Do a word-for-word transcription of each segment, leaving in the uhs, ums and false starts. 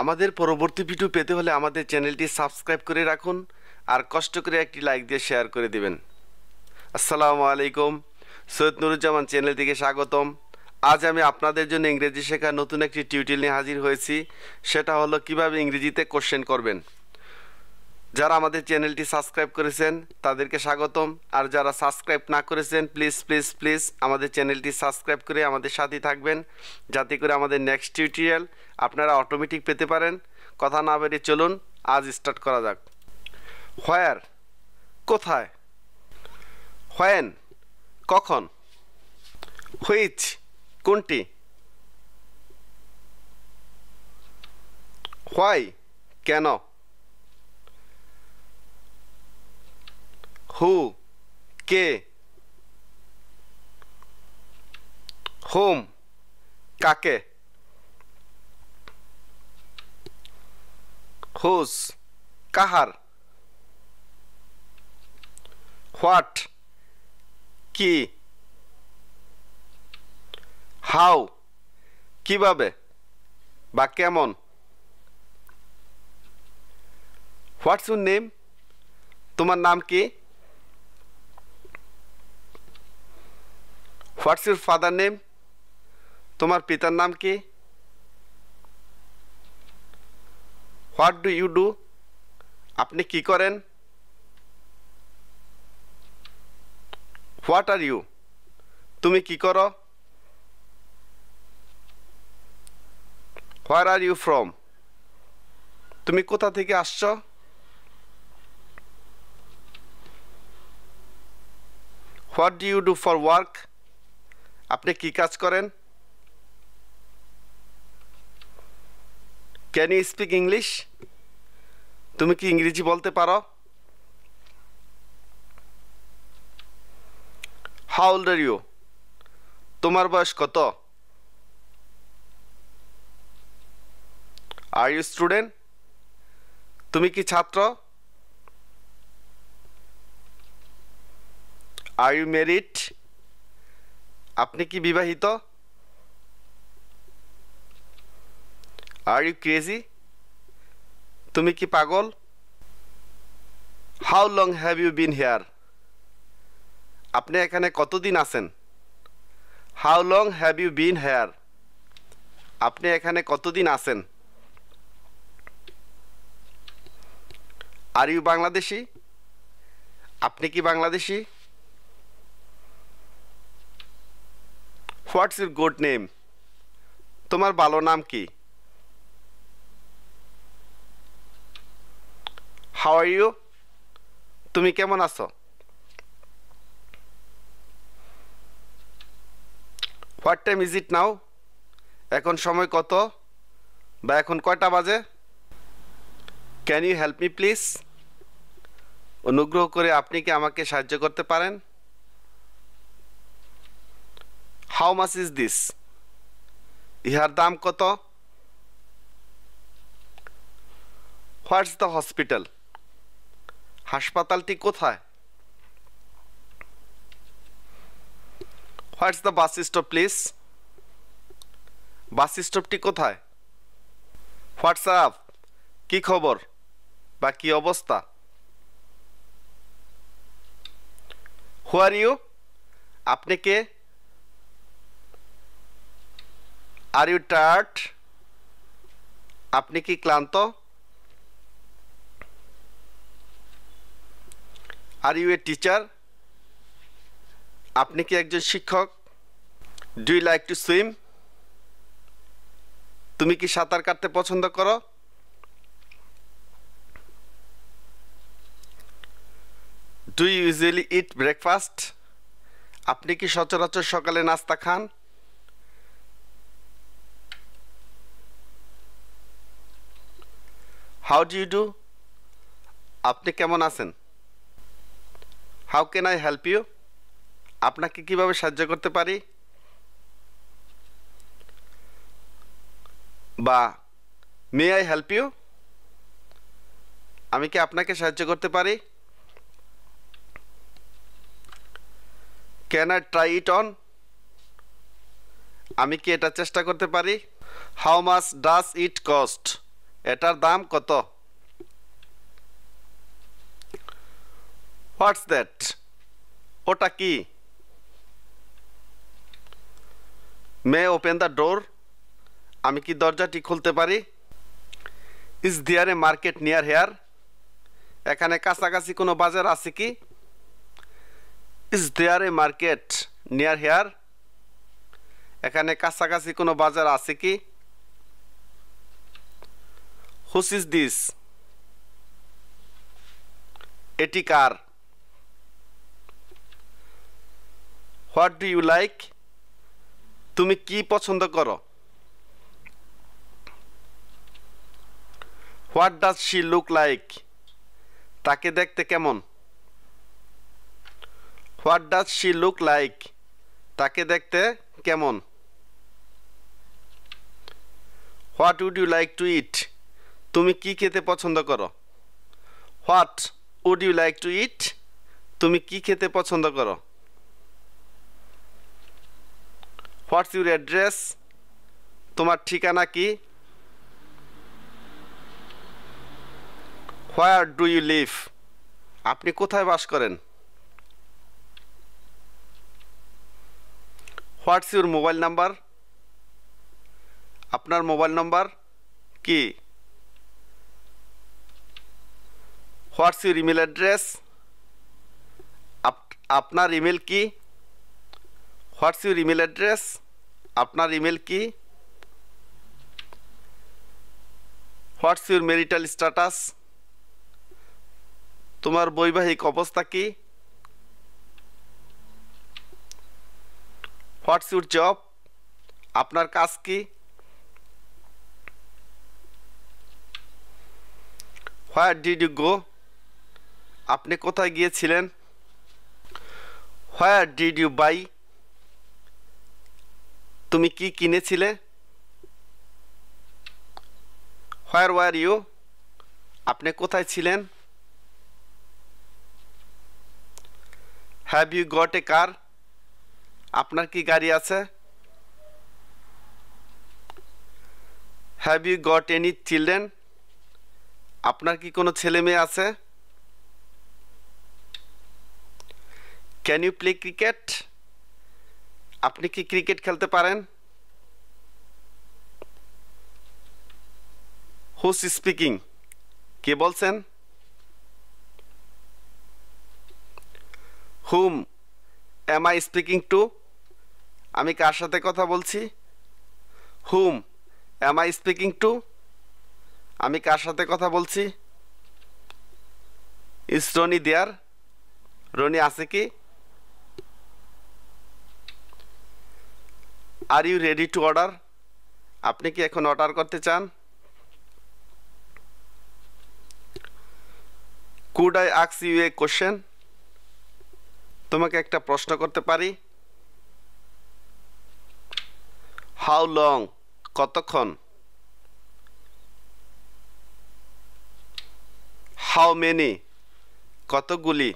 আমাদের পরবর্তী ভিডিও পেতে হলে আমাদের চ্যানেলটি সাবস্ক্রাইব করে রাখুন আর কষ্ট করে একটি লাইক দিয়ে শেয়ার করে দিবেন। আসসালামু আলাইকুম, সৈয়দ নুরুজ্জামান চ্যানেল থেকে স্বাগতম। আজ আমি আপনাদের জন্য ইংরেজি শেখার নতুন একটি টিউটোরিয়াল নিয়ে হাজির হয়েছি, সেটা হলো কিভাবে ইংরেজিতে কোশ্চেন করবেন। যারা আমাদের চ্যানেলটি সাবস্ক্রাইব করেছেন তাদেরকে স্বাগতম, আর যারা সাবস্ক্রাইব না করেছেন প্লিজ প্লিজ প্লিজ আমাদের চ্যানেলটি সাবস্ক্রাইব করে আমাদের সাথেই থাকবেন, যাতে করে আমাদের নেক্সট টিউটোরিয়াল আপনারা অটোমেটিক পেতে পারেন। কথা না বেরিয়ে চলুন আজ স্টার্ট করা যাক। হোয়ার কোথায়, হোয়েন কখন, হুইচ কোনটি, হোয়াই কেন, হু কে, হোম কাকে, হুস কাহার, হোয়াট কি, হাউ কিভাবে বা কেমন, হোয়াটস ইউর নেম তোমার নাম কি, হোয়াটস ইউর ফাদার নেম তোমার পিতার নাম কি, হোয়াট ডু ইউ ডু আপনি কি করেন, হোয়াট আর ইউ তুমি কি করো, হোয়ার আর ইউ ফ্রম তুমি কোথা থেকে আসছো, what do you do for work আপনি কি কাজ করেন, ক্যান ইউ স্পিক ইংলিশ তুমি কি ইংরেজি বলতে পারো, হাউ ওল্ড আর ইউ তোমার বয়স কত, আর ইউ স্টুডেন্ট তুমি কি ছাত্র, আর ইউ ম্যারিড আপনি কি বিবাহিত, আর ইউ ক্রেজি তুমি কি পাগল, how long have you been here আপনি এখানে কতদিন আছেন, how long have you been here আপনি এখানে কতদিন আছেন, আর ইউ বাংলাদেশি আপনি কি Bangladeshi, what's your good name তোমার ভালো নাম কি, হাউ আর ইউ তুমি কেমন আছো, what time is it now এখন সময় কত বা এখন কয়টা বাজে, can you help me please অনুগ্রহ করে আপনি কি আমাকে সাহায্য করতে পারেন, হাউ মাচ ইজ দিস ইহার দাম কত, হোয়াটস দ্য হসপিটাল হাসপাতালটি কোথায়, what's the bus stop please bus স্টপটি কোথায়, হোয়াটস আপ কি খবর বা কি অবস্থা, হু আর ইউ আপনি কে, আর ইউ টায়ার্ড আপনি কি ক্লান্ত, আর ইউ এ টিচার আপনি কি একজন শিক্ষক, do you like to swim তুমি কি সাঁতার কাটতে পছন্দ করো, do you usually eat breakfast আপনি কি সচরাচর সকালে নাস্তা খান, হাউ ডু ইউ ডু আপনি কেমন আছেন, how can I help you আপনাকে কীভাবে সাহায্য করতে পারি বা মে আই হেল্প ইউ আমি কি আপনাকে সাহায্য করতে পারি, can I try it on আমি কি এটা চেষ্টা করতে পারি, how much does it cost এটার দাম কত? হোয়াটস দ্যাট, ওটা কি? মে ওপেন দ্য ডোর, আমি কি দরজাটি খুলতে পারি? Is there a market near here, এখানে কাছাকাছি কোনো বাজার আছে কি? Is there a market near here, এখানে কাছাকাছি কোনো বাজার আছে কি? হুস ইজ দিস, এটি কার? হোয়াট ডু ইউ লাইক, তুমি কি পছন্দ করো? What does she look like, তাকে দেখতে কেমন? What does she look like, তাকে দেখতে কেমন? What would you like to eat, তুমি কি খেতে পছন্দ করো? What would you like to eat, তুমি কি খেতে পছন্দ করো? হোয়াটস ইউর অ্যাড্রেস, তোমার ঠিকানা কি? হোয়ার ডু ইউ লিভ, আপনি কোথায় বাস করেন? হোয়াটস ইউর মোবাইল নাম্বার, আপনার মোবাইল নাম্বার কি? হোয়াটস ইউর ইমেল অ্যাড্রেস, আপনার ইমেল কি? হোয়াটস ইউর ইমেল অ্যাড্রেস, আপনার ইমেল কি? হোয়াটস ইউর ম্যারিটাল স্ট্যাটাস, তোমার বৈবাহিক অবস্থা কি? হোয়াটস ইউর জব, আপনার কাজ কি? হোয়ার ডিড ইউ গো, আপনি কোথায় গিয়েছিলেন? হোয়ার ডিড ইউ বাই, তুমি কি কিনেছিলে? হোয়ার ওয়ার ইউ, আপনি কোথায় ছিলেন? Have you got a car, আপনার কি গাড়ি আছে? Have you got any children, আপনার কি কোনো ছেলে মেয়ে আছে? ক্যান ইউ প্লে ক্রিকেট, আপনি কি ক্রিকেট খেলতে পারেন? হুজ স্পিকিং, কে বলছেন? Whom am I speaking to, আমি কার সাথে কথা বলছি? Whom am I speaking to, আমি কার সাথে কথা বলছি? ইজ রনি দেয়ার, রনি আছে কি? Are you ready to order, আপনি কি এখন অর্ডার করতে চান? Could I ask you a question, তোমাকে একটা প্রশ্ন করতে পারি? হাউ লং, কতক্ষণ? হাউ মেনি, কতগুলি?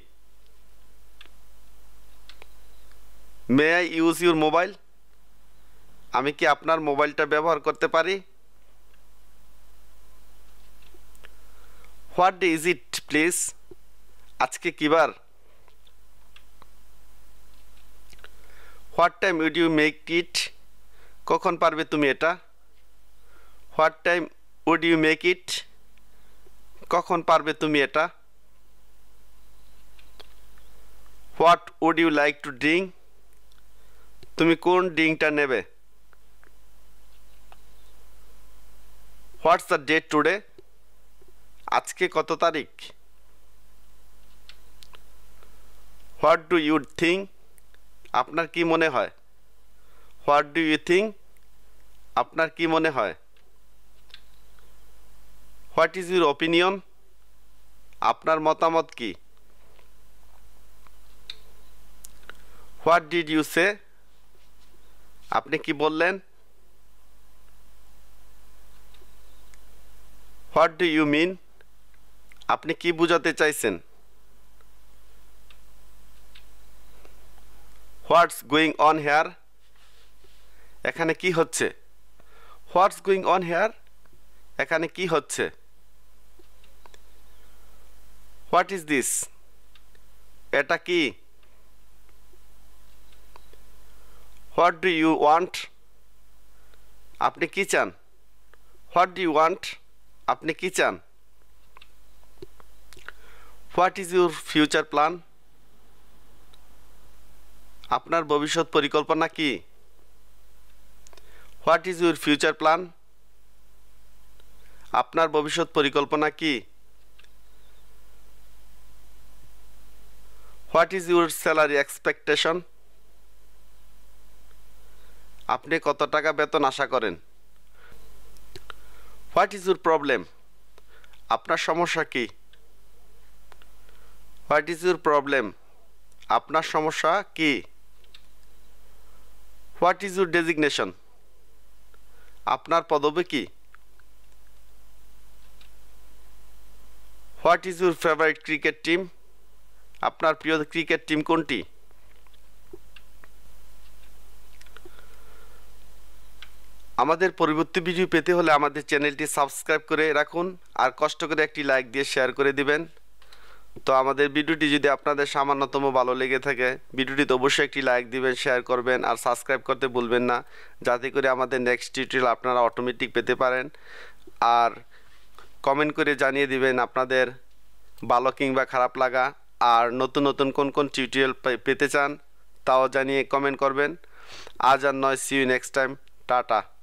May I use your mobile, আমি কি আপনার মোবাইলটা ব্যবহার করতে পারি? What day is it please, আজকে কি বার? What time would you make it, কখন পারবে তুমি এটা? What time would you make it, কখন পারবে তুমি এটা? What would you like to drink, তুমি কোন ড্রিঙ্কটা নেবে? হোয়াটস দ্য ডেট টুডে, আজকে কত তারিখ? হোয়াট ডু ইউ থিঙ্ক, আপনার কি মনে হয়? হোয়াট ডু ইউ থিঙ্ক, আপনার কি মনে হয়? হোয়াট ইজ ইউর অপিনিয়ন, আপনার মতামত কি? হোয়াট ডিড ইউ সে, আপনি কি বললেন? হোয়াট ডু ইউ মিন, আপনি কি বোঝাতে চাইছেন? হোয়াটস গোয়িং অন হেয়ার, এখানে কি হচ্ছে? হোয়াটস গোয়িং অন হেয়ার, এখানে কি হচ্ছে? What is this? এটা কি? What do you want? আপনি কি চান? What do you want? আপনি কি চান? What is your future plan? আপনার ভবিষ্যৎ পরিকল্পনা কি? What is your future plan? আপনার ভবিষ্যৎ পরিকল্পনা কি? What is your salary expectation? আপনি কত টাকা বেতন আশা করেন? What is your problem? আপনার সমস্যা কি? What is your problem? আপনার সমস্যা কি? What is your designation? আপনার পদবি কি? What is your favourite cricket team? আপনার প্রিয় ক্রিকেট টিম কোনটি? আমাদের পরবর্তী ভিডিও পেতে হলে আমাদের চ্যানেলটি সাবস্ক্রাইব করে রাখুন আর কষ্ট করে একটি লাইক দিয়ে শেয়ার করে দিবেন। তো আমাদের ভিডিওটি যদি আপনাদের সামান্যতম ভালো লেগে থাকে, ভিডিওটিতে অবশ্যই একটি লাইক দিবেন, শেয়ার করবেন আর সাবস্ক্রাইব করতে ভুলবেন না, যাতে করে আমাদের নেক্সট টিউটোরিয়াল আপনারা অটোমেটিক পেতে পারেন। আর কমেন্ট করে জানিয়ে দিবেন আপনাদের ভালো কিংবা খারাপ লাগা, আর নতুন নতুন কোন কোন টিউটোরিয়াল পেতে চান তাও জানিয়ে কমেন্ট করবেন। আজ আর নয়, see you next time, tata.